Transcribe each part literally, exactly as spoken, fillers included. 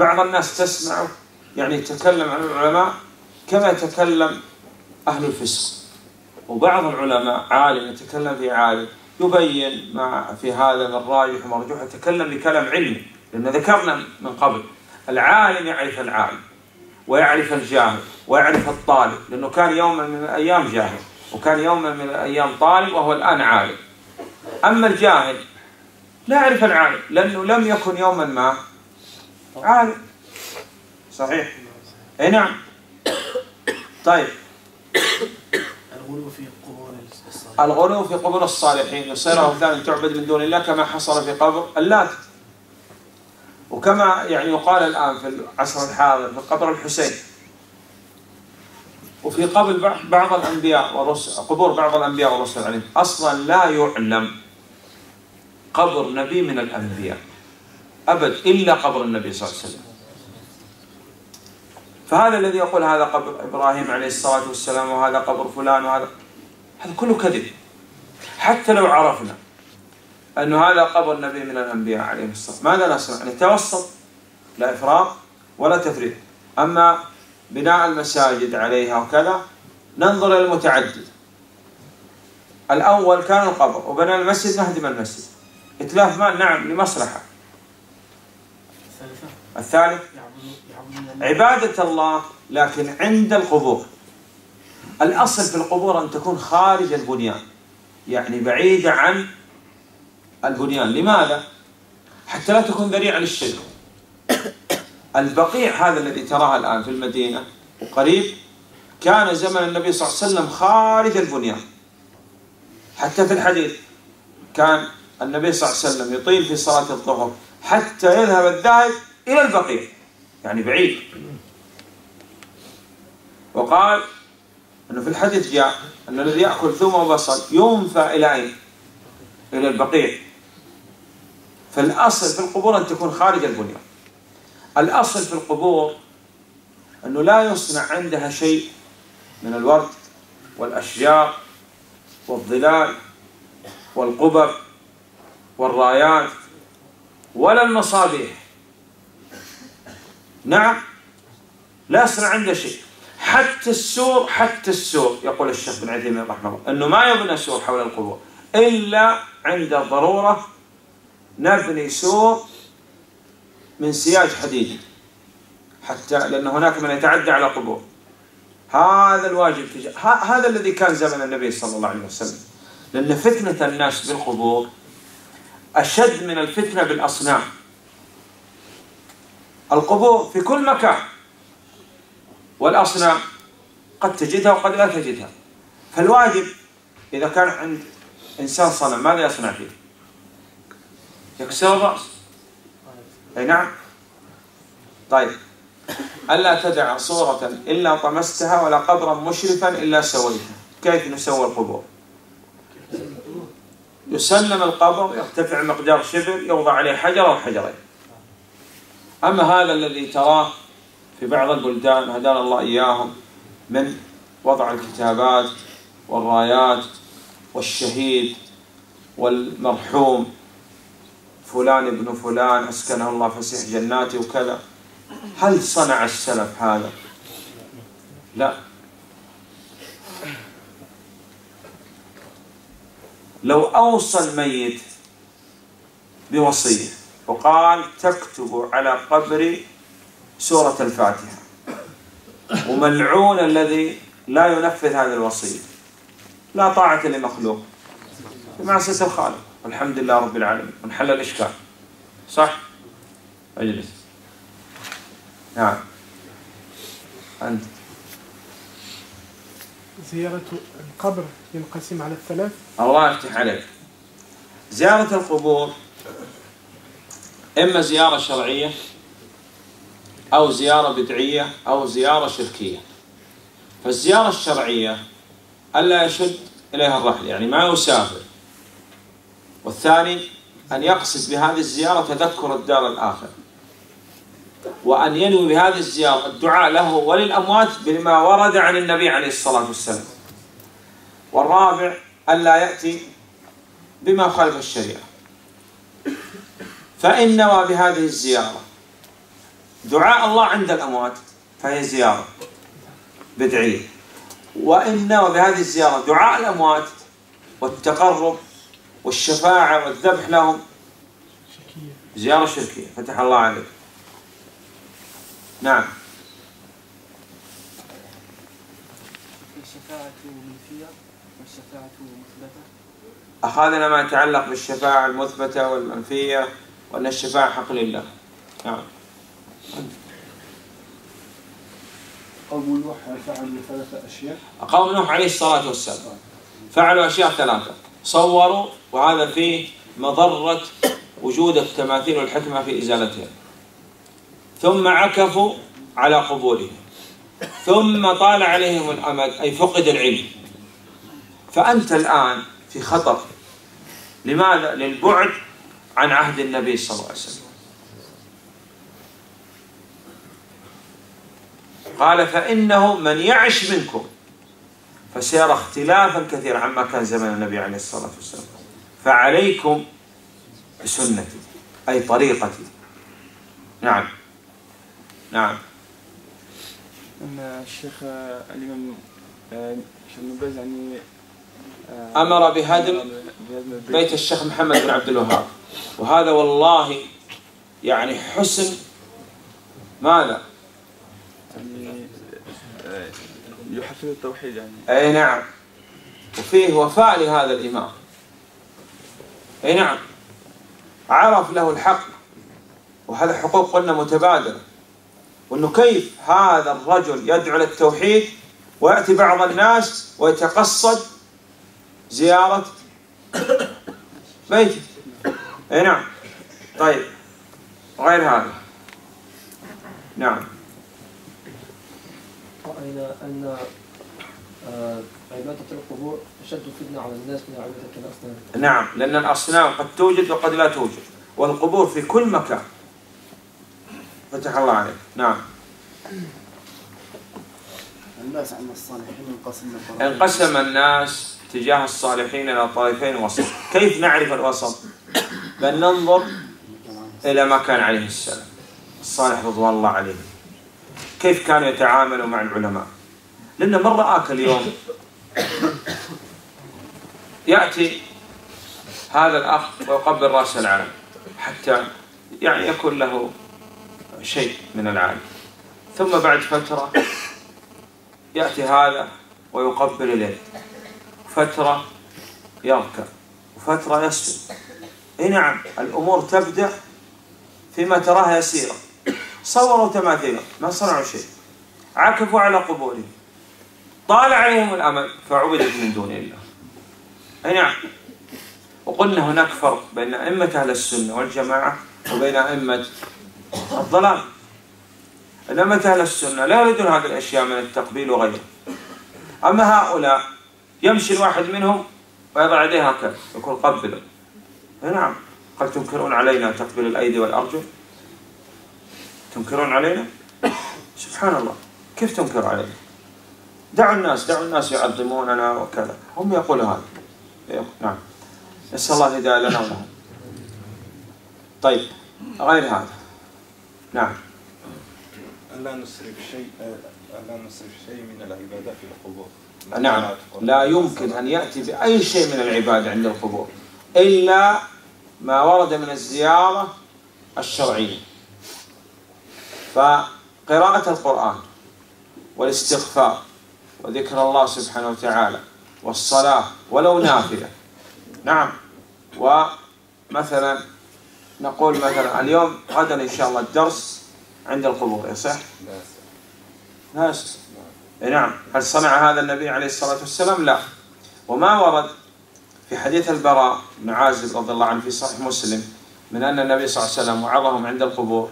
بعض الناس تسمع يعني يتكلم عن العلماء كما يتكلم أهل الفسق، وبعض العلماء عالم يتكلم في عالم يبين ما في هذا من راجح ومرجوح، يتكلم بكلام علمي، لأن ذكرنا من قبل العالم يعرف العالم ويعرف الجاهل ويعرف الطالب، لأنه كان يوما من الأيام جاهل وكان يوما من الأيام طالب وهو الآن عالم. أما الجاهل لا يعرف العالم لأنه لم يكن يوما ما عالم، صحيح؟ أي نعم. طيب، الغلو في قبور الصالحين، الغلو في قبور الصالحين يصير أوثان تعبد من دون الله كما حصل في قبر اللات، وكما يعني يقال الآن في العصر الحاضر في قبر الحسين، وفي قبر بعض الأنبياء والرسل، قبور بعض الأنبياء والرسل عليهم. أصلا لا يعلم قبر نبي من الأنبياء أبد إلا قبر النبي صلى الله عليه وسلم. فهذا الذي يقول هذا قبر إبراهيم عليه الصلاة والسلام وهذا قبر فلان وهذا، هذا كله كذب. حتى لو عرفنا أنه هذا قبر نبي من الأنبياء عليهم الصلاة، ماذا نصنع؟ نتوسط، لا إفراط ولا تفريط. أما بناء المساجد عليها وكذا ننظر للمتعدد. الأول كان القبر وبنى المسجد، نهدم المسجد، إتلاف مال نعم لمصلحة. الثالث عبادة الله لكن عند القبور. الأصل في القبور أن تكون خارج البنيان، يعني بعيدة عن البنيان. لماذا؟ حتى لا تكون ذريعة للشرك. البقيع هذا الذي تراه الآن في المدينة وقريب كان زمن النبي صلى الله عليه وسلم خارج البنيان. حتى في الحديث كان النبي صلى الله عليه وسلم يطيل في صلاة الظهر حتى يذهب الذاهب إلى البقيع، يعني بعيد. وقال أنه في الحديث جاء أن الذي يأكل ثوم وبصل ينفى إلى أين؟ إلى البقيع. فالأصل في القبور أن تكون خارج البنيان. الأصل في القبور أنه لا يصنع عندها شيء من الورد والأشجار والظلال والقبب والرايات ولا المصابيح. نعم، لا يصنع عنده شيء. حتى السور، حتى السور يقول الشيخ بن عثيمين رحمه الله أنه ما يبنى سور حول القبور إلا عند الضرورة. نبني سور من سياج حديد حتى، لأن هناك من يتعدى على قبور. هذا الواجب في ه... هذا الذي كان زمن النبي صلى الله عليه وسلم، لأن فتنة الناس بالقبور أشد من الفتنة بالأصنام. القبور في كل مكان، والأصنام قد تجدها وقد لا تجدها. فالواجب إذا كان عند إنسان صنم ماذا يصنع فيه؟ يكسر الرأس. أي نعم. طيب، ألا تدع صورة إلا طمستها ولا قبرا مشرفا إلا سويته. كيف نسوي القبور؟ يسلم القبر، يرتفع مقدار شبر، يوضع عليه حجر أو حجرين. أما هذا الذي تراه في بعض البلدان هدانا الله إياهم من وضع الكتابات والرايات والشهيد والمرحوم فلان ابن فلان أسكنه الله فسيح جناته وكذا، هل صنع السلف هذا؟ لا. لو أوصى الميت بوصية وقال تكتب على قبري سورة الفاتحة وملعون الذي لا ينفذ هذه الوصية، لا طاعة لمخلوق بمعصية الخالق، والحمد لله رب العالمين، ونحل الإشكال. صح؟ اجلس. نعم أنت. زيارة القبر ينقسم على الثلاث. الله يفتح عليك. زيارة القبور إما زيارة شرعية أو زيارة بدعية أو زيارة شركية. فالزيارة الشرعية ألا يشد إليها الرحل، يعني ما يسافر. والثاني أن يقصد بهذه الزيارة تذكر الدار الآخرة، وأن ينوي بهذه الزيارة الدعاء له وللأموات بما ورد عن النبي عليه الصلاة والسلام. والرابع ألا يأتي بما خالف الشريعة. فإن نوى بهذه الزيارة دعاء الله عند الأموات، فهي زيارة بدعية. وإن وبهذه الزيارة دعاء الأموات والتقرب والشفاعة والذبح لهم زيارة شركية، فتح الله عليك. نعم. الشفاعة منفية والشفاعة مثبتة. أخذنا ما يتعلق بالشفاعة المثبتة والمنفية، وأن الشفاعة حق لله. نعم. قوم نوح فعلوا ثلاثة أشياء. قوم نوح عليه الصلاة والسلام فعلوا أشياء ثلاثة: صوروا، وهذا فيه مضرة وجود التماثيل والحكمة في إزالتها، ثم عكفوا على قبوله، ثم طال عليهم الأمد أي فقد العلم. فأنت الآن في خطر، لماذا؟ للبعد عن عهد النبي صلى الله عليه وسلم. قال: فإنه من يعش منكم فسيرى اختلافا كثيرا عما كان زمن النبي عليه الصلاة والسلام، فعليكم بسنتي أي طريقتي. نعم. نعم. أن الشيخ الإمام ابن باز يعني أمر بهدم بيت الشيخ محمد بن عبد الوهاب، وهذا والله يعني حسن ماذا؟ يحفظ التوحيد يعني. أي نعم، وفيه وفاء لهذا الإمام. أي نعم، عرف له الحق، وهذا حقوق قلنا متبادلة، وأنه كيف هذا الرجل يدعو للتوحيد ويأتي بعض الناس ويتقصد زيارة بيته. أي نعم. طيب، غير هذا. نعم. رأينا أن عبادة القبور أشد فتنة على الناس من عبادة الأصنام. نعم، لأن الأصنام قد توجد وقد لا توجد، والقبور في كل مكان. فتح الله عليك. نعم. الناس عن الصالحين انقسم انقسم الناس تجاه الصالحين إلى طائفين وسط. كيف نعرف الوسط؟ بأن ننظر إلى ما كان عليه السلام الصالح رضوان الله عليه، كيف كانوا يتعاملوا مع العلماء. لأن من رآك اليوم يأتي هذا الأخ ويقبل رأس العالم حتى يعني يكون له شيء من العالم، ثم بعد فترة يأتي هذا ويقبل إليه، فترة يركع وفترة يسجد. إيه نعم، الأمور تبدأ فيما تراها يسيرة. صوروا تماثيله ما صنعوا شيء، عكفوا على قبوله، طال عليهم الأمل فعبدت من دون الله. أي نعم. وقلنا هناك فرق بين أئمة أهل السنة والجماعة وبين أئمة الضلال. أئمة أهل السنة لا يريدون هذه الأشياء من التقبيل وغيره. أما هؤلاء يمشي الواحد منهم ويضع يديه هكذا يقول قبله. أي نعم. قال: تنكرون علينا تقبيل الأيدي والأرجل؟ تنكرون علينا؟ سبحان الله، كيف تنكر علينا؟ دعوا الناس دعوا الناس يعظموننا وكذا، هم يقولوا هذا. نعم، نسأل الله الهداية لنا ولهم. طيب، غير هذا. نعم. ألا نسرف شيء ألا نسرف شيء من العبادة في القبور. نعم، لا يمكن أن يأتي بأي شيء من العبادة عند القبور إلا ما ورد من الزيارة الشرعية. فقراءة القرآن والاستغفار وذكر الله سبحانه وتعالى والصلاة ولو نافلة. نعم. ومثلا نقول مثلا اليوم غدا إن شاء الله الدرس عند القبور، يصح؟ لا يصح. نعم. هل صنع هذا النبي عليه الصلاة والسلام؟ لا. وما ورد في حديث البراء بن عازب رضي الله عنه في صحيح مسلم من أن النبي صلى الله عليه وسلم وعظهم عند القبور،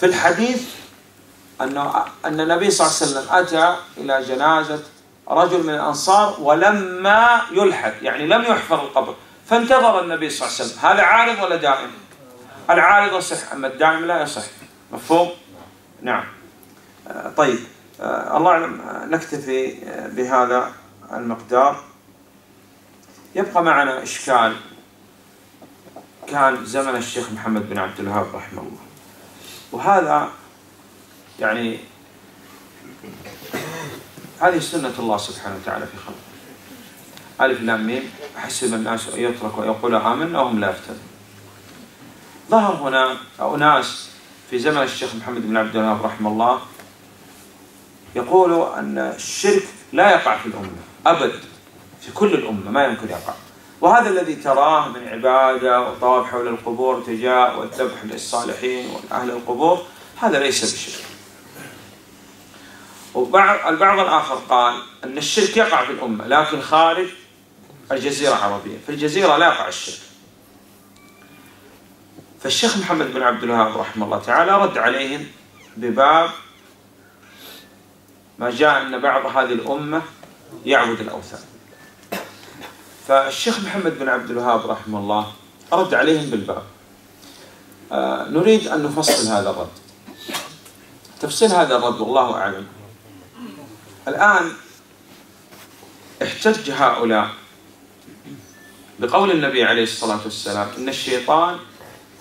في الحديث أنه أن النبي صلى الله عليه وسلم أتى إلى جنازة رجل من الأنصار ولما يلحد يعني لم يحفر القبر، فانتظر النبي صلى الله عليه وسلم. هذا عارض ولا دائم؟ العارض يصح، أما الدائم لا يصح. مفهوم؟ نعم. طيب، الله أعلم، نكتفي بهذا المقدار. يبقى معنا إشكال كان زمن الشيخ محمد بن عبد الوهاب رحمه الله، وهذا يعني هذه سنة الله سبحانه وتعالى في خلقه. ألف لام ميم، أحسب الناس أن يتركوا يقولوا آمنا وهم لا يفتنون. ظهر هنا أناس في زمن الشيخ محمد بن عبد الوهاب رحمه الله يقولوا أن الشرك لا يقع في الأمة أبد، في كل الأمة ما يمكن يقع، وهذا الذي تراه من عبادة وطواف حول القبور تجاء والذبح للصالحين وأهل القبور هذا ليس بشرك. والبعض الآخر قال أن الشرك يقع في الأمة لكن خارج الجزيرة العربية، في الجزيرة لا يقع الشرك. فالشيخ محمد بن عبد الوهاب رحمه الله تعالى رد عليهم بباب ما جاء أن بعض هذه الأمة يعبد الأوثان. فالشيخ محمد بن عبد الوهاب رحمه الله رد عليهم بالباب. آه نريد أن نفصل هذا الرد. تفصيل هذا الرد والله أعلم. الآن احتج هؤلاء بقول النبي عليه الصلاة والسلام إن الشيطان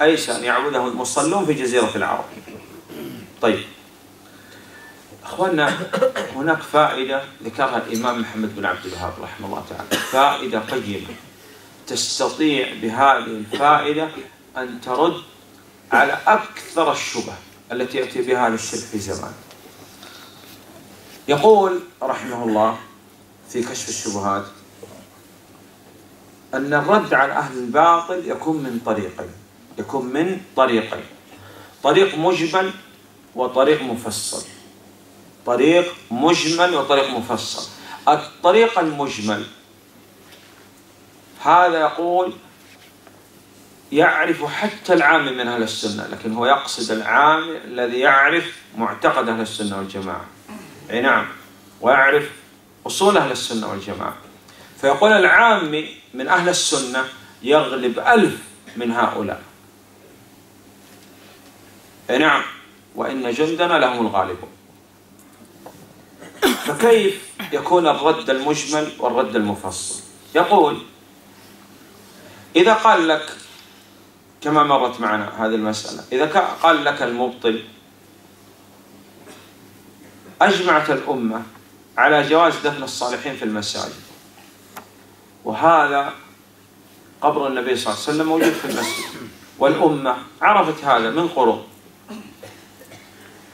أيس أن يعبده المصلون في جزيرة العرب. طيب أخوانا، هناك فائدة ذكرها الإمام محمد بن عبد الوهاب رحمه الله تعالى، فائدة قيمة تستطيع بهذه الفائدة أن ترد على أكثر الشبه التي يأتي بها للشرك في زمان. يقول رحمه الله في كشف الشبهات أن الرد على أهل الباطل يكون من طريقين، يكون من طريقين طريق مجمل وطريق مفصل. طريق مجمل وطريق مفصل. الطريق المجمل هذا يقول يعرف حتى العام من أهل السنة، لكن هو يقصد العام الذي يعرف معتقد أهل السنة والجماعة، أي نعم، ويعرف أصول أهل السنة والجماعة. فيقول العام من أهل السنة يغلب ألف من هؤلاء، أي نعم، وإن جندنا لهم الغالبون. فكيف يكون الرد المجمل والرد المفصل؟ يقول إذا قال لك كما مرت معنا هذه المسألة، إذا قال لك المبطل أجمعت الأمة على جواز دفن الصالحين في المساجد، وهذا قبر النبي صلى الله عليه وسلم موجود في المسجد والأمة عرفت هذا من قرون،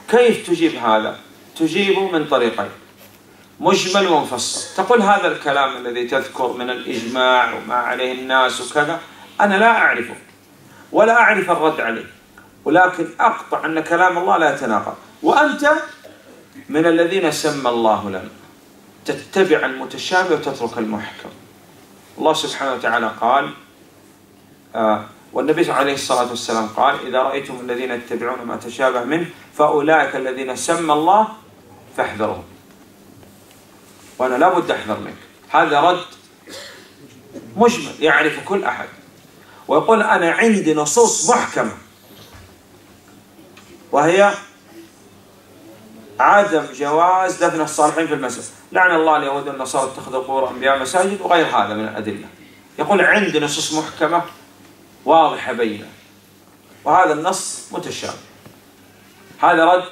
كيف تجيب هذا؟ تجيبه من طريقين، مجمل ومفصل. تقول هذا الكلام الذي تذكر من الإجماع وما عليه الناس وكذا أنا لا أعرفه ولا أعرف الرد عليه، ولكن أقطع أن كلام الله لا يتناقض، وأنت من الذين سمى الله لنا، تتبع المتشابه وتترك المحكم. الله سبحانه وتعالى قال آه والنبي عليه الصلاة والسلام قال إذا رأيتم الذين يتبعون ما تشابه منه فأولئك الذين سمى الله فاحذرهم. وأنا لا بد أحذر منك. هذا رد مجمل يعرف كل أحد، ويقول أنا عندي نصوص محكمة وهي عدم جواز دفن الصالحين في المسجد، لعن الله اليهود والنصارى اتخذوا قبور أنبياء مساجد، وغير هذا من الأدلة. يقول عندي نصوص محكمة واضحة بينة، وهذا النص متشابه. هذا رد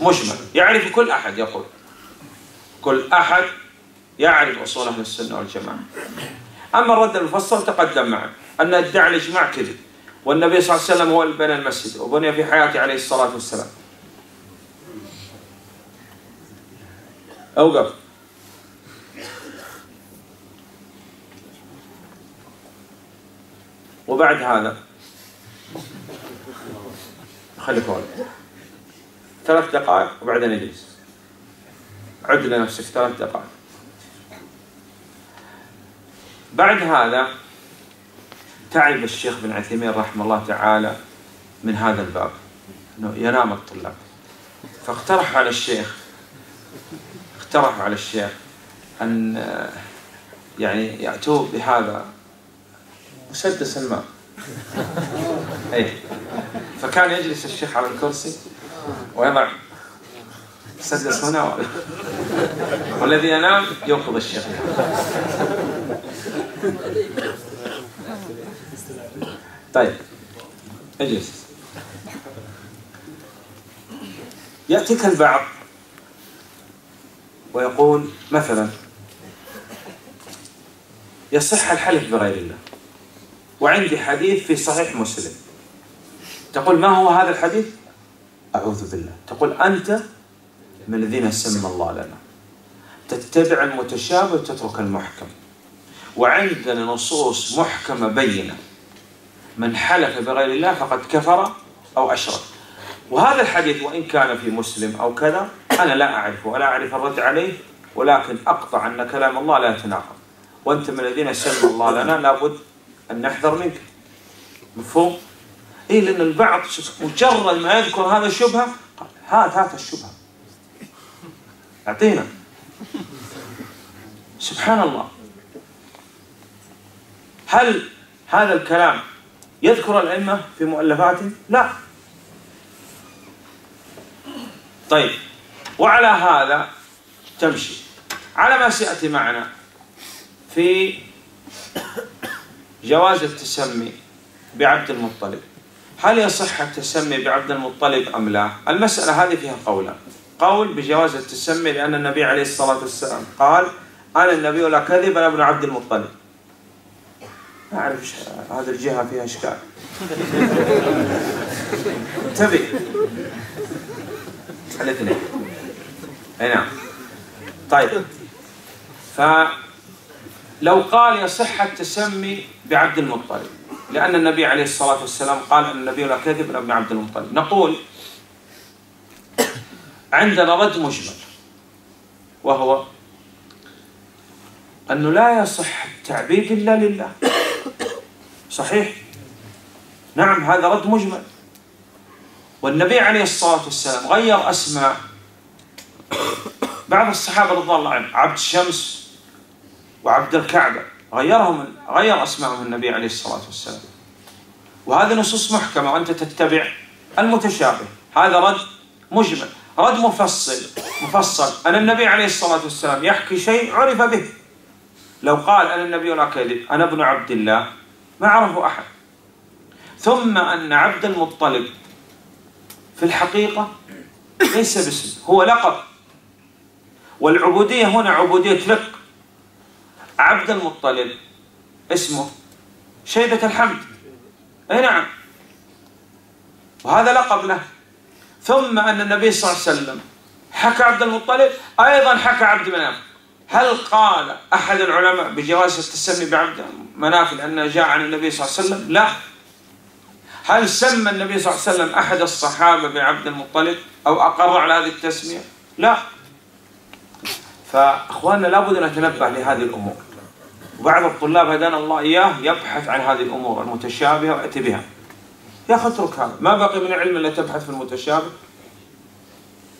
مجمل يعرف كل أحد، يقول كل أحد يعرف أصول أهل السنة والجماعة. أما الرد المفصل تقدم معنا أن ادعى الإجماع كذب، والنبي صلى الله عليه وسلم هو اللي بنى المسجد وبني في حياته عليه الصلاة والسلام. أوقف. وبعد هذا خليك هون ثلاث دقائق وبعدين اجلس، عد لنفسك ثلاث دقائق. بعد هذا تعب الشيخ بن عثيمين رحمه الله تعالى من هذا الباب انه ينام الطلاب، فاقترح على الشيخ اقترح على الشيخ ان يعني يأتوه بهذا مسدس الماء. اي فكان يجلس الشيخ على الكرسي ويضع مسدس هنا، والذي ينام يوقظ الشيخ. طيب اجلس. يأتيك البعض ويقول مثلا يصح الحلف بغير الله، وعندي حديث في صحيح مسلم، تقول ما هو هذا الحديث؟ أعوذ بالله. تقول أنت من الذين سمى الله لنا، تتبع المتشابه وتترك المحكم، وعندنا نصوص محكمة بينة من حلف بغير الله فقد كفر أو أشرك. وهذا الحديث وإن كان في مسلم أو كذا أنا لا أعرفه ولا أعرف الرد عليه، ولكن أقطع أن كلام الله لا يتناقض، وأنت من الذين سمى الله لنا لابد أن نحذر منك. مفهوم؟ إيه، لأن البعض مجرد ما يذكر هذا الشبهة هات هات الشبهة أعطينا. سبحان الله. هل هذا الكلام يذكر الأئمة في مؤلفاتهم؟ لا. طيب، وعلى هذا تمشي على ما سيأتي معنا في جواز التسمي بعبد المطلب. هل يصح التسمي بعبد المطلب أم لا؟ المسألة هذه فيها قولا، قول بجواز التسمي لأن النبي عليه الصلاة والسلام قال أنا النبي لا كذب أنا ابن عبد المطلب. ما أعرف هذه الجهة فيها إشكال. انتبه الاثنين. أي نعم. طيب، فلو قال يصح التسمي بعبد المطلب لأن النبي عليه الصلاة والسلام قال أن النبي لا كذب ابن عبد المطلب، نقول عندنا رد مجمل وهو أنه لا يصح التعبيد إلا لله. صحيح؟ نعم، هذا رد مجمل. والنبي عليه الصلاة والسلام غير أسماء بعض الصحابة رضي الله عنهم، عبد الشمس وعبد الكعبة، غيرهم، غير أسمائهم النبي عليه الصلاة والسلام، وهذه نصوص محكمة وأنت تتبع المتشابه. هذا رد مجمل. رد مفصل مفصل أن النبي عليه الصلاة والسلام يحكي شيء عرف به. لو قال أنا النبي لا كذب أنا ابن عبد الله ما عرفه أحد. ثم أن عبد المطلب في الحقيقة ليس باسم، هو لقب، والعبودية هنا عبودية لقب. عبد المطلب اسمه شيبة الحمد، أي نعم، وهذا لقب له. ثم أن النبي صلى الله عليه وسلم حكى عبد المطلب، أيضا حكى عبد مناف. هل قال أحد العلماء بجواز التسمي بعبد مناف لأنه جاء عن النبي صلى الله عليه وسلم؟ لا. هل سمى النبي صلى الله عليه وسلم أحد الصحابة بعبد المطلب أو أقر على هذه التسمية؟ لا. فأخواننا لابد أن نتنبه لهذه الأمور. وبعض الطلاب هدانا الله إياه يبحث عن هذه الأمور المتشابهة ويأتي بها. يا أخي اترك هذا، ما بقي من علم إلا تبحث في المتشابه،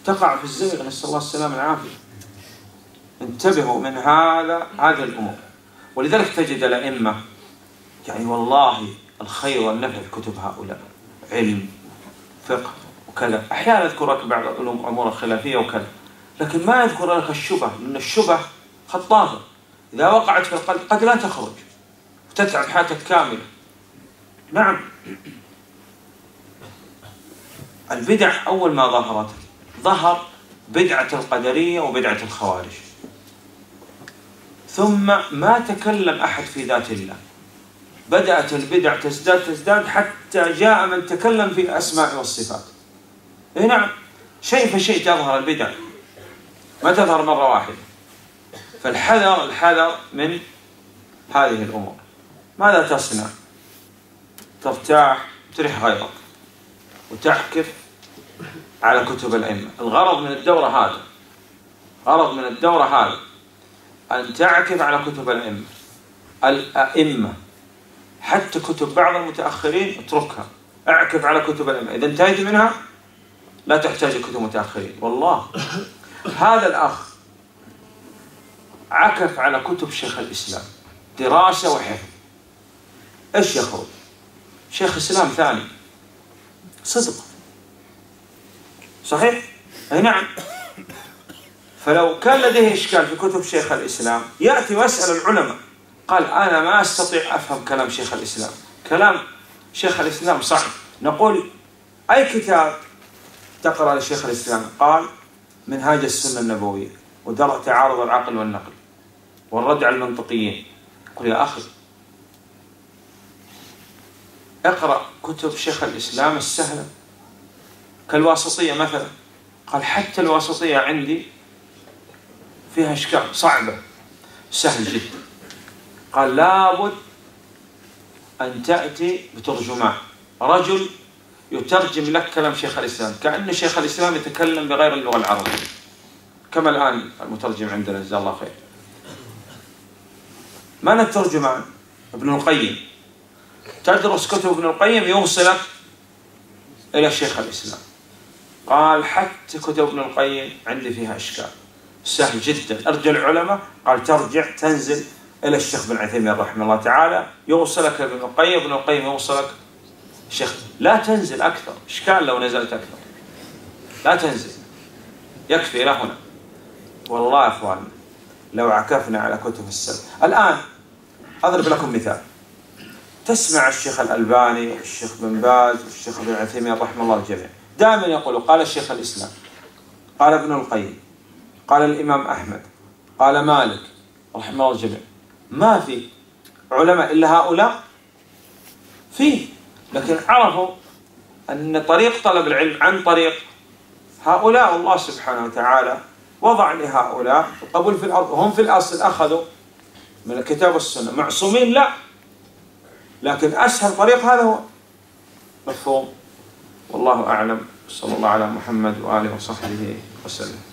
تقع في الزيغ، نسأل الله السلامة والعافية. انتبهوا من هذا هذه الأمور. ولذلك تجد الأئمة يعني والله الخير والنفع في كتب هؤلاء، علم فقه وكذا، أحيانا أذكر لك بعض الأمور الخلافية وكذا، لكن ما يذكر لك الشبه، لأن الشبه خطافة إذا وقعت في القلب قد لا تخرج وتتعب حياتك كاملة. نعم، البدع أول ما ظهرت ظهر بدعة القدرية وبدعة الخوارج، ثم ما تكلم أحد في ذات الله، بدأت البدع تزداد تزداد حتى جاء من تكلم في الأسماء والصفات. إيه نعم، شيء فشيء تظهر البدع، ما تظهر مرة واحدة. فالحذر الحذر من هذه الأمور. ماذا تصنع؟ ترتاح تريح غيرك وتعكف على كتب الأئمة. الغرض من الدورة هذا، غرض من الدورة هذا أن تعكف على كتب الأئمة. الأئمة حتى كتب بعض المتأخرين اتركها، اعكف على كتب الأئمة، إذا انتهيت منها لا تحتاج كتب متأخرين. والله هذا الأخ عكف على كتب شيخ الإسلام دراسة وحفظ، إيش يخرج؟ شيخ إسلام ثاني. صدق؟ صحيح؟ أي نعم. فلو كان لديه إشكال في كتب شيخ الإسلام يأتي ويسأل العلماء، قال أنا ما أستطيع أفهم كلام شيخ الإسلام، كلام شيخ الإسلام صح. نقول أي كتاب تقرأ لشيخ الإسلام قال منهاج السنة النبوية ودرء تعارض العقل والنقل والرد على المنطقيين. قل يا أخي اقرأ كتب شيخ الإسلام السهلة كالواسطية مثلا، قال حتى الواسطية عندي فيها أشكال صعبة، سهل جدا. قال لابد أن تأتي بترجمان، رجل يترجم لك كلام شيخ الإسلام كأن شيخ الإسلام يتكلم بغير اللغة العربية، كما الآن المترجم عندنا جزاه الله خير. من الترجمان؟ ابن القيم. تدرس كتب ابن القيم يوصلك إلى شيخ الإسلام. قال حتى كتب ابن القيم عندي فيها أشكال، سهل جدا، أرجع العلماء. قال ترجع تنزل إلى الشيخ بن عثيمين رحمه الله تعالى يوصلك ابن القيم، ابن القيم يوصلك شيخ، لا تنزل أكثر، إشكال لو نزلت أكثر، لا تنزل، يكفي إلى هنا. والله يا أخواننا لو عكفنا على كتب السلف الآن. أضرب لكم مثال، تسمع الشيخ الألباني والشيخ بن باز والشيخ بن عثيمين رحمه الله الجميع دائما يقول قال الشيخ الإسلام، قال ابن القيم، قال الإمام أحمد، قال مالك رحمه الله الجميع. ما في علماء إلا هؤلاء، فيه لكن عرفوا أن طريق طلب العلم عن طريق هؤلاء. الله سبحانه وتعالى وضع لهؤلاء القبول في الأرض، هم في الأصل أخذوا من الكتاب والسنة، معصومين لا، لكن أسهل طريق هذا هو مفهوم. والله أعلم، صلى الله على محمد وآله وصحبه وسلم.